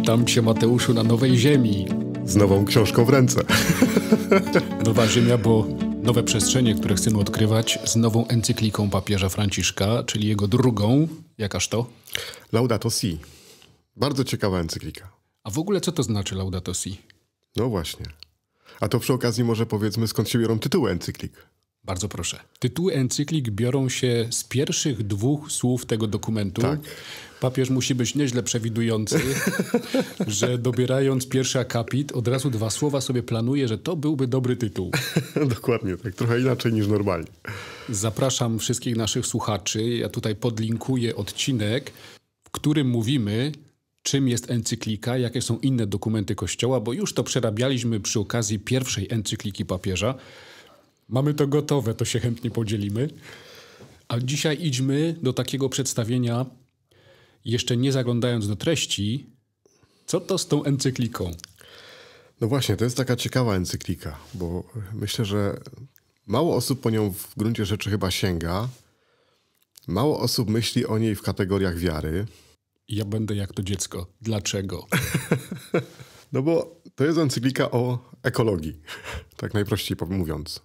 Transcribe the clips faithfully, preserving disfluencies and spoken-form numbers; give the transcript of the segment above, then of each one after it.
Witam Cię, Mateuszu, na nowej ziemi. Z nową książką w ręce. Nowa ziemia, bo nowe przestrzenie, które chcemy odkrywać, z nową encykliką papieża Franciszka, czyli jego drugą. Jakaż to? Laudato Si. Bardzo ciekawa encyklika. A w ogóle co to znaczy Laudato Si? No właśnie. A to przy okazji może powiedzmy, skąd się biorą tytuły encyklik. Bardzo proszę. Tytuły encyklik biorą się z pierwszych dwóch słów tego dokumentu. Tak. Papież musi być nieźle przewidujący, że dobierając pierwszy akapit, od razu dwa słowa sobie planuje, że to byłby dobry tytuł. Dokładnie tak, trochę inaczej niż normalnie. Zapraszam wszystkich naszych słuchaczy. Ja tutaj podlinkuję odcinek, w którym mówimy, czym jest encyklika, jakie są inne dokumenty Kościoła, bo już to przerabialiśmy przy okazji pierwszej encykliki papieża. Mamy to gotowe, to się chętnie podzielimy. A dzisiaj idźmy do takiego przedstawienia, jeszcze nie zaglądając do treści, co to z tą encykliką? No właśnie, to jest taka ciekawa encyklika, bo myślę, że mało osób po nią w gruncie rzeczy chyba sięga. Mało osób myśli o niej w kategoriach wiary. Ja będę jak to dziecko. Dlaczego? No bo to jest encyklika o ekologii, tak najprościej mówiąc.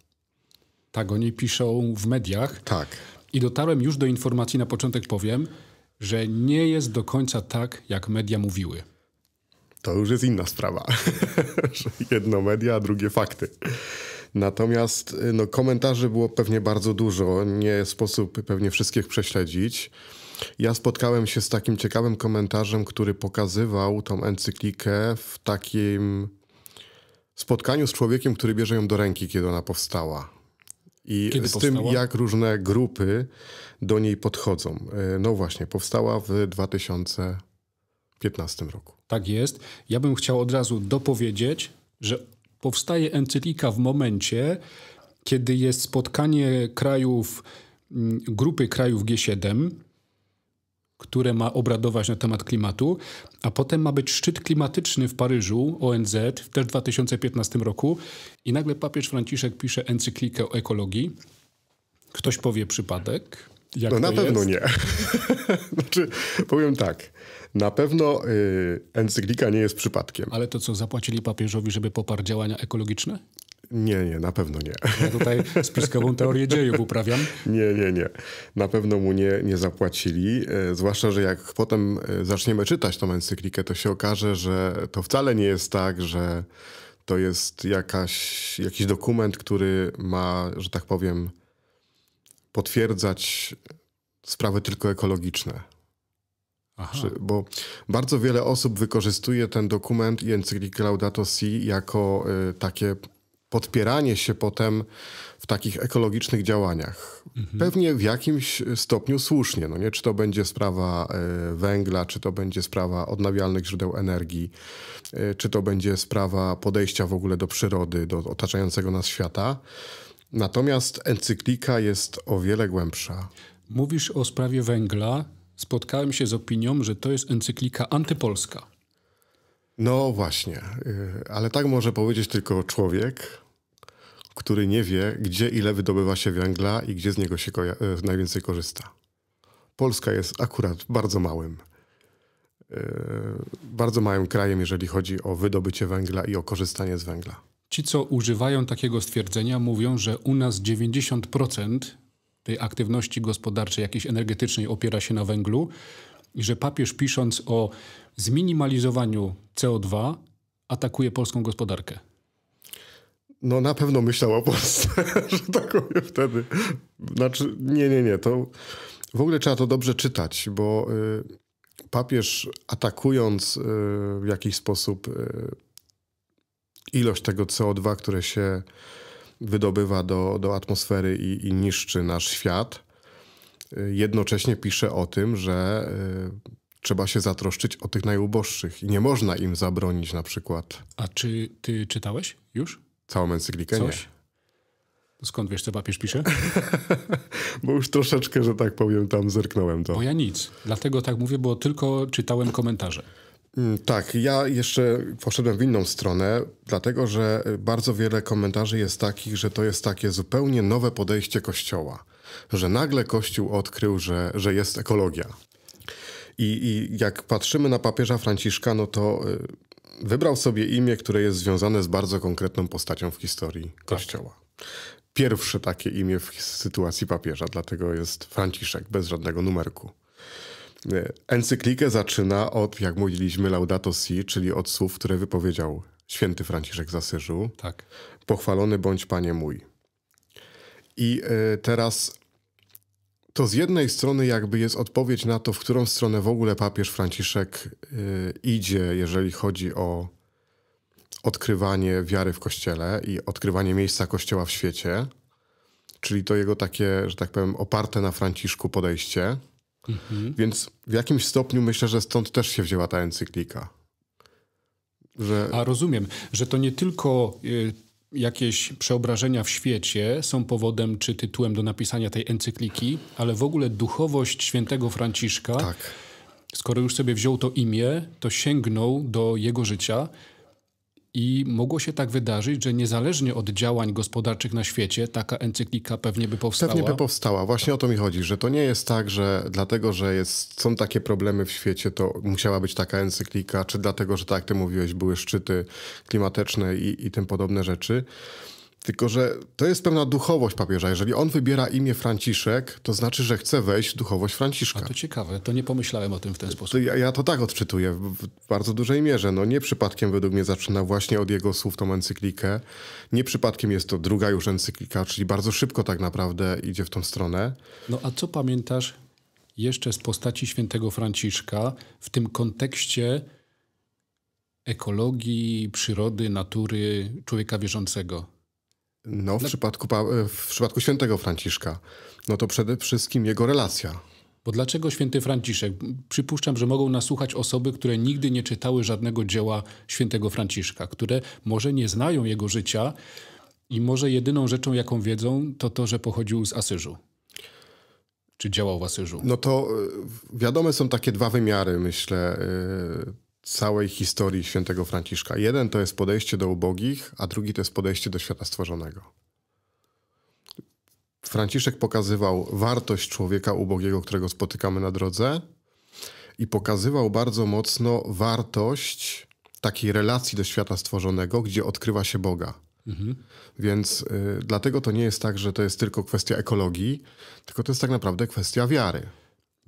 Tak, o niej piszą w mediach. Tak. I dotarłem już do informacji, na początek powiem, że nie jest do końca tak, jak media mówiły. To już jest inna sprawa. Jedno media, a drugie fakty. Natomiast no, komentarzy było pewnie bardzo dużo. Nie sposób pewnie wszystkich prześledzić. Ja spotkałem się z takim ciekawym komentarzem, który pokazywał tą encyklikę w takim spotkaniu z człowiekiem, który bierze ją do ręki, kiedy ona powstała. I Kiedy z powstała? tym, jak różne grupy do niej podchodzą. No właśnie, powstała w dwa tysiące piętnastym roku. Tak jest. Ja bym chciał od razu dopowiedzieć, że powstaje encyklika w momencie, kiedy jest spotkanie krajów, grupy krajów G siedem, które ma obradować na temat klimatu, a potem ma być szczyt klimatyczny w Paryżu, O N Z, też w dwa tysiące piętnastym roku i nagle papież Franciszek pisze encyklikę o ekologii. Ktoś powie przypadek? Jak no na jest? pewno nie. Znaczy, powiem tak, na pewno yy, encyklika nie jest przypadkiem. Ale to co, zapłacili papieżowi, żeby poparł działania ekologiczne? Nie, nie, na pewno nie. Ja tutaj spiskową teorię dziejów uprawiam. Nie, nie, nie. Na pewno mu nie, nie zapłacili. Zwłaszcza, że jak potem zaczniemy czytać tą encyklikę, to się okaże, że to wcale nie jest tak, że to jest jakaś, jakiś dokument, który ma, że tak powiem, potwierdzać sprawy tylko ekologiczne. Aha. Bo bardzo wiele osób wykorzystuje ten dokument i encyklikę Laudato Si jako y, takie podpieranie się potem w takich ekologicznych działaniach. Mhm. Pewnie w jakimś stopniu słusznie. No nie? Czy to będzie sprawa y, węgla, czy to będzie sprawa odnawialnych źródeł energii, y, czy to będzie sprawa podejścia w ogóle do przyrody, do otaczającego nas świata. Natomiast encyklika jest o wiele głębsza. Mówisz o sprawie węgla. Spotkałem się z opinią, że to jest encyklika antypolska. No właśnie, ale tak może powiedzieć tylko człowiek, który nie wie, gdzie ile wydobywa się węgla i gdzie z niego się najwięcej korzysta. Polska jest akurat bardzo małym, bardzo małym krajem, jeżeli chodzi o wydobycie węgla i o korzystanie z węgla. Ci, co używają takiego stwierdzenia, mówią, że u nas dziewięćdziesiąt procent tej aktywności gospodarczej, jakiejś energetycznej opiera się na węglu, i że papież pisząc o zminimalizowaniu C O dwa atakuje polską gospodarkę. No na pewno myślał o Polsce, że tak powiem wtedy. Znaczy, nie, nie, nie. To w ogóle trzeba to dobrze czytać, bo y, papież atakując y, w jakiś sposób y, ilość tego C O dwa, które się wydobywa do, do atmosfery i, i niszczy nasz świat, jednocześnie pisze o tym, że y, trzeba się zatroszczyć o tych najuboższych i nie można im zabronić na przykład. A czy ty czytałeś już? Całą encyklikę? Coś? Nie. Skąd wiesz, co papież pisze? Bo już troszeczkę, że tak powiem, tam zerknąłem to. Bo ja nic. Dlatego tak mówię, bo tylko czytałem komentarze. Tak, ja jeszcze poszedłem w inną stronę, dlatego że bardzo wiele komentarzy jest takich, że to jest takie zupełnie nowe podejście Kościoła. Że nagle Kościół odkrył, że, że jest ekologia. I, i jak patrzymy na papieża Franciszka, no to wybrał sobie imię, które jest związane z bardzo konkretną postacią w historii Kościoła. Tak. Pierwsze takie imię w sytuacji papieża, dlatego jest Franciszek, bez żadnego numerku. Encyklikę zaczyna od, jak mówiliśmy, Laudato Si, czyli od słów, które wypowiedział święty Franciszek z Asyżu. Tak. Pochwalony bądź Panie mój. I y, teraz to z jednej strony jakby jest odpowiedź na to, w którą stronę w ogóle papież Franciszek y, idzie, jeżeli chodzi o odkrywanie wiary w Kościele i odkrywanie miejsca Kościoła w świecie. Czyli to jego takie, że tak powiem, oparte na Franciszku podejście. Mhm. Więc w jakimś stopniu myślę, że stąd też się wzięła ta encyklika. Że... A rozumiem, że to nie tylko y, jakieś przeobrażenia w świecie są powodem czy tytułem do napisania tej encykliki, ale w ogóle duchowość świętego Franciszka, tak. Skoro już sobie wziął to imię, to sięgnął do jego życia i mogło się tak wydarzyć, że niezależnie od działań gospodarczych na świecie, taka encyklika pewnie by powstała. Pewnie by powstała. Właśnie o to mi chodzi, że to nie jest tak, że dlatego, że jest, są takie problemy w świecie, to musiała być taka encyklika, czy dlatego, że tak jak ty mówiłeś, były szczyty klimatyczne i, i tym podobne rzeczy. Tylko, że to jest pewna duchowość papieża. Jeżeli on wybiera imię Franciszek, to znaczy, że chce wejść w duchowość Franciszka. A to ciekawe, to nie pomyślałem o tym w ten sposób. To ja, ja to tak odczytuję w bardzo dużej mierze. No nie przypadkiem według mnie zaczyna właśnie od jego słów tą encyklikę. Nie przypadkiem jest to druga już encyklika, czyli bardzo szybko tak naprawdę idzie w tą stronę. No a co pamiętasz jeszcze z postaci świętego Franciszka w tym kontekście ekologii, przyrody, natury, człowieka wierzącego? No, w, Dla... przypadku, w przypadku świętego Franciszka, no to przede wszystkim jego relacja. Bo dlaczego święty Franciszek? Przypuszczam, że mogą nas słuchać osoby, które nigdy nie czytały żadnego dzieła świętego Franciszka, które może nie znają jego życia i może jedyną rzeczą, jaką wiedzą, to to, że pochodził z Asyżu. Czy działał w Asyżu. No to wiadome są takie dwa wymiary, myślę, yy... całej historii świętego Franciszka. Jeden to jest podejście do ubogich, a drugi to jest podejście do świata stworzonego. Franciszek pokazywał wartość człowieka ubogiego, którego spotykamy na drodze i pokazywał bardzo mocno wartość takiej relacji do świata stworzonego, gdzie odkrywa się Boga. Mhm. Więc y, dlatego to nie jest tak, że to jest tylko kwestia ekologii, tylko to jest tak naprawdę kwestia wiary.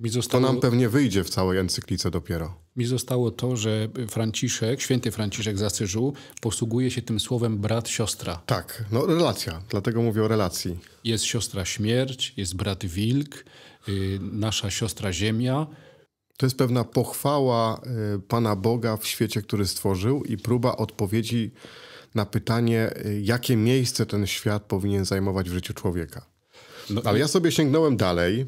Mi zostało, to nam pewnie wyjdzie w całej encyklice dopiero. Mi zostało to, że Franciszek, święty Franciszek z Asyżu posługuje się tym słowem brat, siostra. Tak, no relacja, dlatego mówię o relacji. Jest siostra śmierć, jest brat wilk, yy, nasza siostra ziemia. To jest pewna pochwała yy, Pana Boga w świecie, który stworzył i próba odpowiedzi na pytanie, yy, jakie miejsce ten świat powinien zajmować w życiu człowieka. No, ale ja sobie sięgnąłem dalej.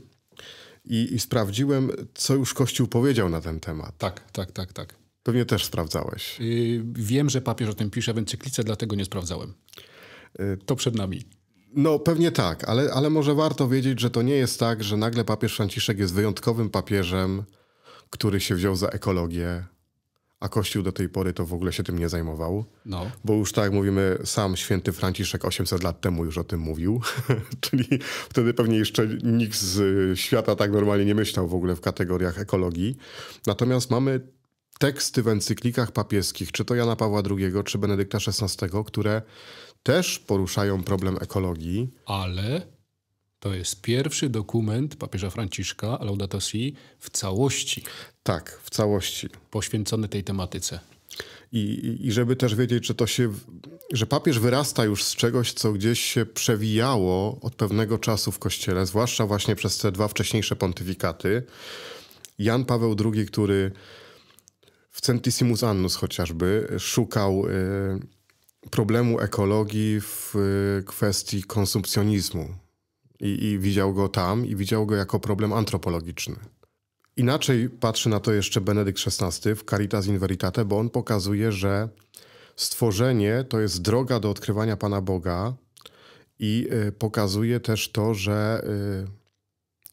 I, I sprawdziłem, co już Kościół powiedział na ten temat. Tak, tak, tak, tak. Pewnie też sprawdzałeś. Yy, wiem, że papież o tym pisze w encyklice, dlatego nie sprawdzałem. Yy, to przed nami. No pewnie tak, ale, ale może warto wiedzieć, że to nie jest tak, że nagle papież Franciszek jest wyjątkowym papieżem, który się wziął za ekologię, a Kościół do tej pory to w ogóle się tym nie zajmował. No. Bo już tak jak mówimy, sam święty Franciszek osiemset lat temu już o tym mówił. Czyli wtedy pewnie jeszcze nikt z świata tak normalnie nie myślał w ogóle w kategoriach ekologii. Natomiast mamy teksty w encyklikach papieskich, czy to Jana Pawła drugiego, czy Benedykta szesnastego, które też poruszają problem ekologii. Ale to jest pierwszy dokument papieża Franciszka, Laudato Si, w całości. Tak, w całości. Poświęcony tej tematyce. I, i, i żeby też wiedzieć, że, to się, że papież wyrasta już z czegoś, co gdzieś się przewijało od pewnego czasu w Kościele, zwłaszcza właśnie przez te dwa wcześniejsze pontyfikaty. Jan Paweł drugi, który w Centesimus Annus chociażby szukał y, problemu ekologii w y, kwestii konsumpcjonizmu. I, I widział go tam i widział go jako problem antropologiczny. Inaczej patrzy na to jeszcze Benedykt szesnasty w Caritas in Veritate, bo on pokazuje, że stworzenie to jest droga do odkrywania Pana Boga i y, pokazuje też to, że y,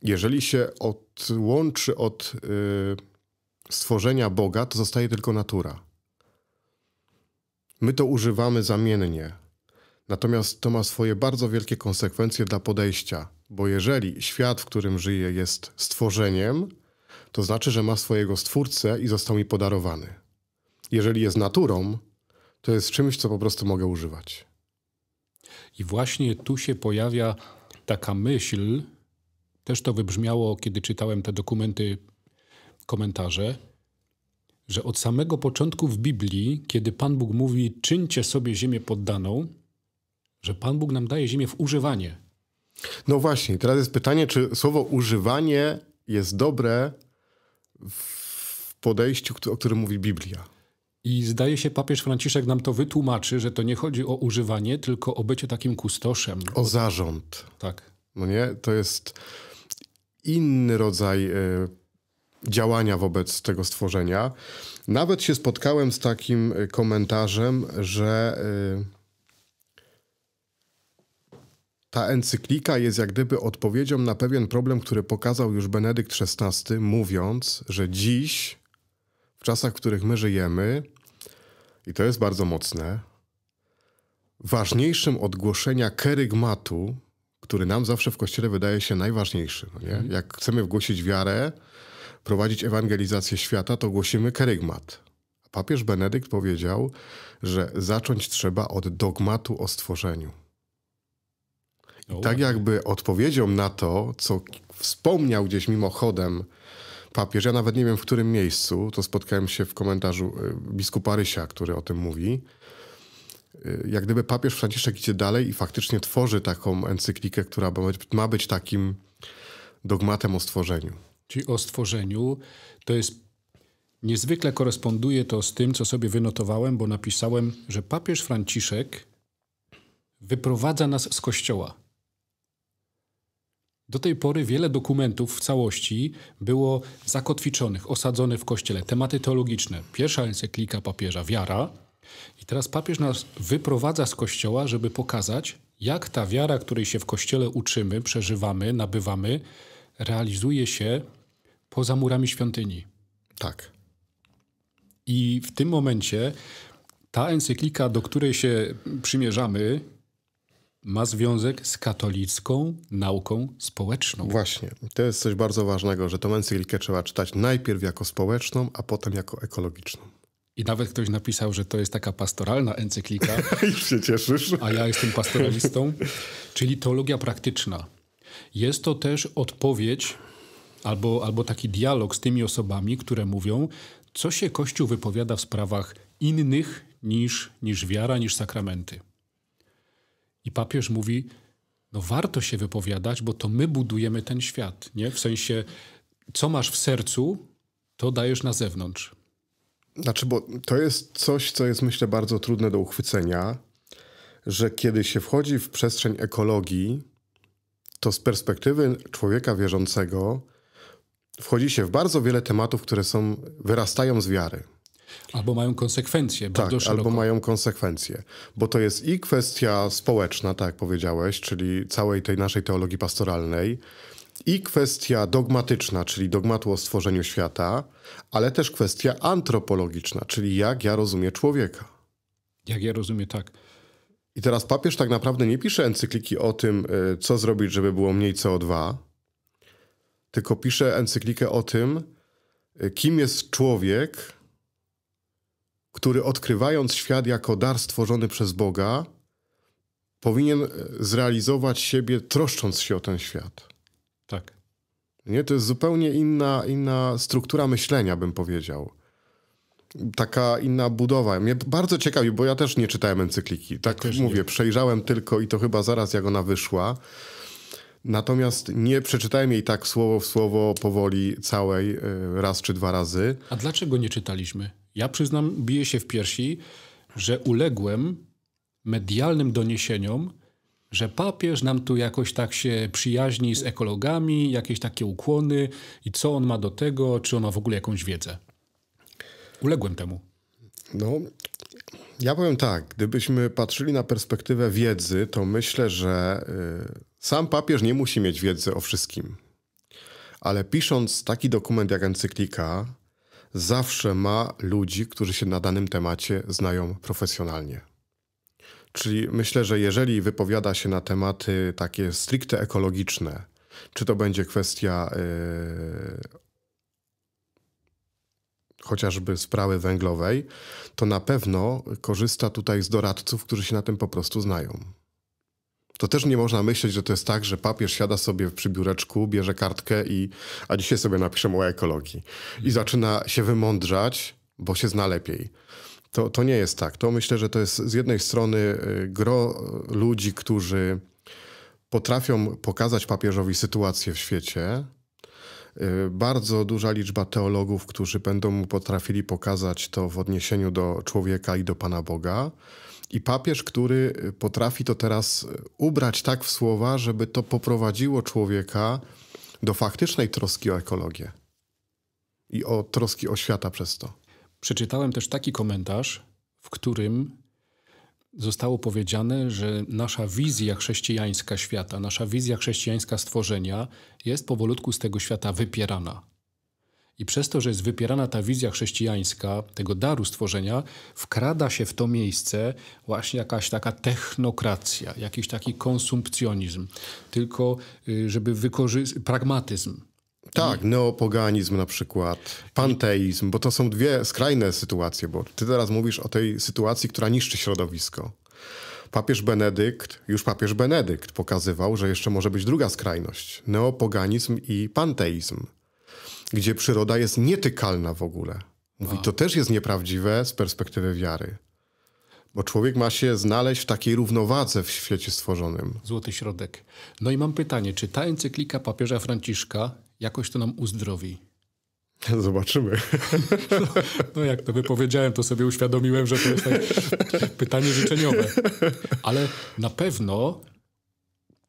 jeżeli się odłączy od y, stworzenia Boga, to zostaje tylko natura. My to używamy zamiennie. Natomiast to ma swoje bardzo wielkie konsekwencje dla podejścia, bo jeżeli świat, w którym żyje, jest stworzeniem, to znaczy, że ma swojego Stwórcę i został mi podarowany. Jeżeli jest naturą, to jest czymś, co po prostu mogę używać. I właśnie tu się pojawia taka myśl, też to wybrzmiało, kiedy czytałem te dokumenty, komentarze, że od samego początku w Biblii, kiedy Pan Bóg mówi, czyńcie sobie ziemię poddaną, że Pan Bóg nam daje ziemię w używanie. No właśnie, teraz jest pytanie, czy słowo używanie jest dobre w podejściu, o którym mówi Biblia. I zdaje się, papież Franciszek nam to wytłumaczy, że to nie chodzi o używanie, tylko o bycie takim kustoszem. O zarząd. Tak. No nie? To jest inny rodzaj y, działania wobec tego stworzenia. Nawet się spotkałem z takim komentarzem, że y, ta encyklika jest jak gdyby odpowiedzią na pewien problem, który pokazał już Benedykt szesnasty, mówiąc, że dziś, w czasach, w których my żyjemy, i to jest bardzo mocne, ważniejszym od głoszenia kerygmatu, który nam zawsze w Kościele wydaje się najważniejszy. No nie? Jak chcemy wgłosić wiarę, prowadzić ewangelizację świata, to głosimy kerygmat. A papież Benedykt powiedział, że zacząć trzeba od dogmatu o stworzeniu. I tak jakby odpowiedzią na to, co wspomniał gdzieś mimochodem papież, ja nawet nie wiem, w którym miejscu, to spotkałem się w komentarzu biskupa Rysia, który o tym mówi, jak gdyby papież Franciszek idzie dalej i faktycznie tworzy taką encyklikę, która ma być takim dogmatem o stworzeniu. Czyli o stworzeniu. To jest, niezwykle koresponduje to z tym, co sobie wynotowałem, bo napisałem, że papież Franciszek wyprowadza nas z Kościoła. Do tej pory wiele dokumentów w całości było zakotwiczonych, osadzonych w Kościele. Tematy teologiczne. Pierwsza encyklika papieża, wiara. I teraz papież nas wyprowadza z Kościoła, żeby pokazać, jak ta wiara, której się w Kościele uczymy, przeżywamy, nabywamy, realizuje się poza murami świątyni. Tak. I w tym momencie ta encyklika, do której się przymierzamy, ma związek z katolicką nauką społeczną. Właśnie. To jest coś bardzo ważnego, że tą encyklikę trzeba czytać najpierw jako społeczną, a potem jako ekologiczną. I nawet ktoś napisał, że to jest taka pastoralna encyklika. Już się cieszysz. A ja jestem pastoralistą. Czyli teologia praktyczna. Jest to też odpowiedź albo, albo taki dialog z tymi osobami, które mówią, co się Kościół wypowiada w sprawach innych niż, niż wiara, niż sakramenty. I papież mówi, no warto się wypowiadać, bo to my budujemy ten świat. Nie? W sensie, co masz w sercu, to dajesz na zewnątrz. Znaczy, bo to jest coś, co jest, myślę, bardzo trudne do uchwycenia, że kiedy się wchodzi w przestrzeń ekologii, to z perspektywy człowieka wierzącego wchodzi się w bardzo wiele tematów, które są, wyrastają z wiary. Albo mają konsekwencje. Tak, bardzo szeroko. Albo mają konsekwencje. Bo to jest i kwestia społeczna, tak jak powiedziałeś, czyli całej tej naszej teologii pastoralnej, i kwestia dogmatyczna, czyli dogmatu o stworzeniu świata, ale też kwestia antropologiczna, czyli jak ja rozumiem człowieka. Jak ja rozumiem, tak. I teraz papież tak naprawdę nie pisze encykliki o tym, co zrobić, żeby było mniej C O dwa, tylko pisze encyklikę o tym, kim jest człowiek, który odkrywając świat jako dar stworzony przez Boga, powinien zrealizować siebie, troszcząc się o ten świat. Tak. Nie, to jest zupełnie inna, inna struktura myślenia, bym powiedział. Taka inna budowa. Mnie bardzo ciekawi, bo ja też nie czytałem encykliki. Tak też mówię, nie. Przejrzałem tylko i to chyba zaraz jak ona wyszła. Natomiast nie przeczytałem jej tak słowo w słowo, powoli całej, raz czy dwa razy. A dlaczego nie czytaliśmy? Ja przyznam, biję się w piersi, że uległem medialnym doniesieniom, że papież nam tu jakoś tak się przyjaźni z ekologami, jakieś takie ukłony i co on ma do tego, czy on ma w ogóle jakąś wiedzę. Uległem temu. No, ja powiem tak, gdybyśmy patrzyli na perspektywę wiedzy, to myślę, że y, sam papież nie musi mieć wiedzy o wszystkim. Ale pisząc taki dokument jak encyklika, zawsze ma ludzi, którzy się na danym temacie znają profesjonalnie. Czyli myślę, że jeżeli wypowiada się na tematy takie stricte ekologiczne, czy to będzie kwestia y, chociażby sprawy węglowej, to na pewno korzysta tutaj z doradców, którzy się na tym po prostu znają. To też nie można myśleć, że to jest tak, że papież siada sobie przy biureczku, bierze kartkę i a dzisiaj sobie napiszę o ekologii i zaczyna się wymądrzać, bo się zna lepiej. To, to nie jest tak. To myślę, że to jest z jednej strony gro ludzi, którzy potrafią pokazać papieżowi sytuację w świecie. Bardzo duża liczba teologów, którzy będą mu potrafili pokazać to w odniesieniu do człowieka i do Pana Boga. I papież, który potrafi to teraz ubrać tak w słowa, żeby to poprowadziło człowieka do faktycznej troski o ekologię i o troski o świata przez to. Przeczytałem też taki komentarz, w którym zostało powiedziane, że nasza wizja chrześcijańska świata, nasza wizja chrześcijańska stworzenia jest powolutku z tego świata wypierana. I przez to, że jest wypierana ta wizja chrześcijańska, tego daru stworzenia, wkrada się w to miejsce właśnie jakaś taka technokracja, jakiś taki konsumpcjonizm, tylko żeby wykorzystać pragmatyzm. Tak, neopoganizm na przykład, panteizm, bo to są dwie skrajne sytuacje, bo ty teraz mówisz o tej sytuacji, która niszczy środowisko. Papież Benedykt, już papież Benedykt pokazywał, że jeszcze może być druga skrajność, neopoganizm i panteizm, gdzie przyroda jest nietykalna w ogóle. Mówi, to też jest nieprawdziwe z perspektywy wiary. Bo człowiek ma się znaleźć w takiej równowadze w świecie stworzonym. Złoty środek. No i mam pytanie, czy ta encyklika papieża Franciszka jakoś to nam uzdrowi? Zobaczymy. No, no jak to wypowiedziałem, to sobie uświadomiłem, że to jest tak pytanie życzeniowe. Ale na pewno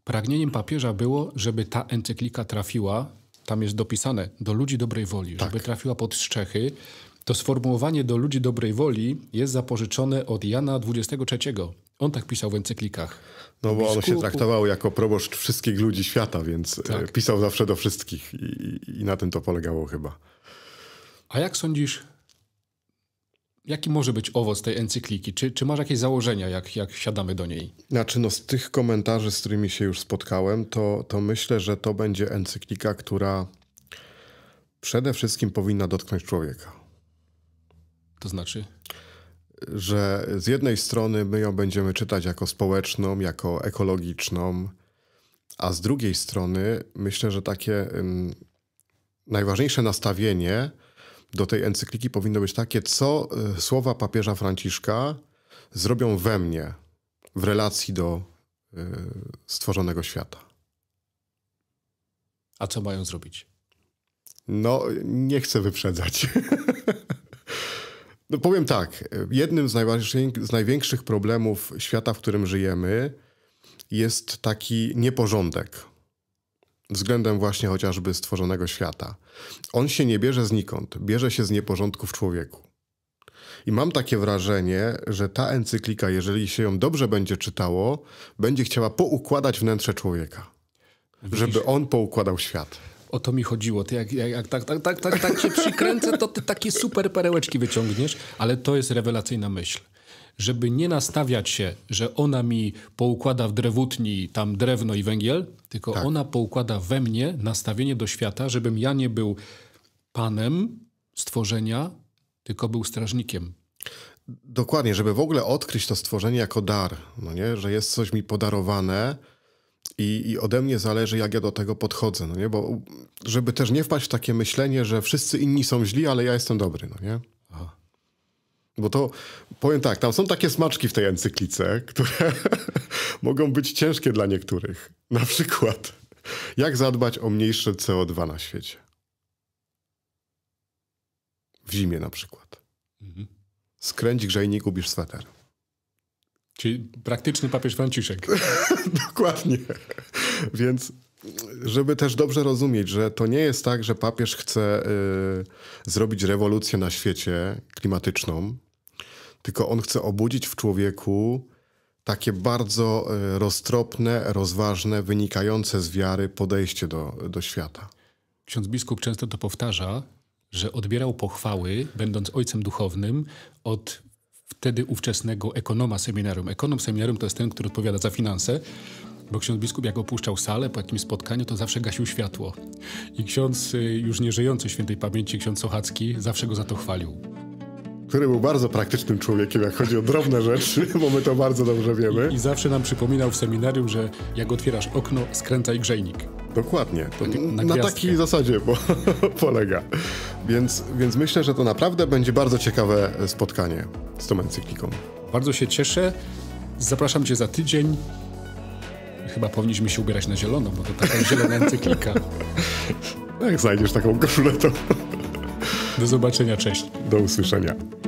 pragnieniem papieża było, żeby ta encyklika trafiła, tam jest dopisane, do ludzi dobrej woli, tak, żeby trafiła pod strzechy. To sformułowanie do ludzi dobrej woli jest zapożyczone od Jana dwudziestego trzeciego. On tak pisał w encyklikach. No bo on się traktował jako proboszcz wszystkich ludzi świata, więc tak, pisał zawsze do wszystkich i, i na tym to polegało chyba. A jak sądzisz, jaki może być owoc tej encykliki? Czy, czy masz jakieś założenia, jak, jak siadamy do niej? Znaczy no, z tych komentarzy, z którymi się już spotkałem, to, to myślę, że to będzie encyklika, która przede wszystkim powinna dotknąć człowieka. To znaczy? Że z jednej strony my ją będziemy czytać jako społeczną, jako ekologiczną, a z drugiej strony myślę, że takie um, najważniejsze nastawienie do tej encykliki powinno być takie, co y, słowa papieża Franciszka zrobią we mnie w relacji do y, stworzonego świata. A co mają zrobić? No, nie chcę wyprzedzać. No powiem tak, jednym z, z największych problemów świata, w którym żyjemy, jest taki nieporządek względem właśnie chociażby stworzonego świata. On się nie bierze znikąd, bierze się z nieporządków człowieku. I mam takie wrażenie, że ta encyklika, jeżeli się ją dobrze będzie czytało, będzie chciała poukładać wnętrze człowieka, żeby on poukładał świat. O to mi chodziło. Ty jak, jak, jak tak, tak, tak, tak, tak się przykręcę, to ty takie super perełeczki wyciągniesz, ale to jest rewelacyjna myśl. Żeby nie nastawiać się, że ona mi poukłada w drewutni tam drewno i węgiel, tylko tak, ona poukłada we mnie nastawienie do świata, żebym ja nie był panem stworzenia, tylko był strażnikiem. Dokładnie, żeby w ogóle odkryć to stworzenie jako dar, no nie? Że jest coś mi podarowane, I, I ode mnie zależy, jak ja do tego podchodzę, no nie? Bo żeby też nie wpaść w takie myślenie, że wszyscy inni są źli, ale ja jestem dobry, no nie? Aha. Bo to, powiem tak, tam są takie smaczki w tej encyklice, które mogą być ciężkie dla niektórych. Na przykład, jak zadbać o mniejsze C O dwa na świecie? W zimie na przykład. Mhm. Skręć grzejnik, ubierz sweter. Czyli praktyczny papież Franciszek. Dokładnie. Więc żeby też dobrze rozumieć, że to nie jest tak, że papież chce y, zrobić rewolucję na świecie klimatyczną, tylko on chce obudzić w człowieku takie bardzo y, roztropne, rozważne, wynikające z wiary podejście do, do świata. Ksiądz biskup często to powtarza, że odbierał pochwały, będąc ojcem duchownym, od wtedy ówczesnego ekonoma seminarium. Ekonom seminarium to jest ten, który odpowiada za finanse. bo ksiądz biskup jak opuszczał salę po jakimś spotkaniu, to zawsze gasił światło. I ksiądz już nieżyjący świętej pamięci, ksiądz Sochacki, zawsze go za to chwalił. Który był bardzo praktycznym człowiekiem, jak chodzi o drobne rzeczy, bo my to bardzo dobrze wiemy. I, i zawsze nam przypominał w seminarium, że jak otwierasz okno, skręcaj grzejnik. Dokładnie. To na, na takiej zasadzie bo, polega. Więc, więc myślę, że to naprawdę będzie bardzo ciekawe spotkanie z tą encykliką. Bardzo się cieszę. Zapraszam Cię za tydzień. Chyba powinniśmy się ubierać na zielono, bo to taka zielona encyklika. Jak znajdziesz taką koszulę, to... Do zobaczenia, cześć. Do usłyszenia.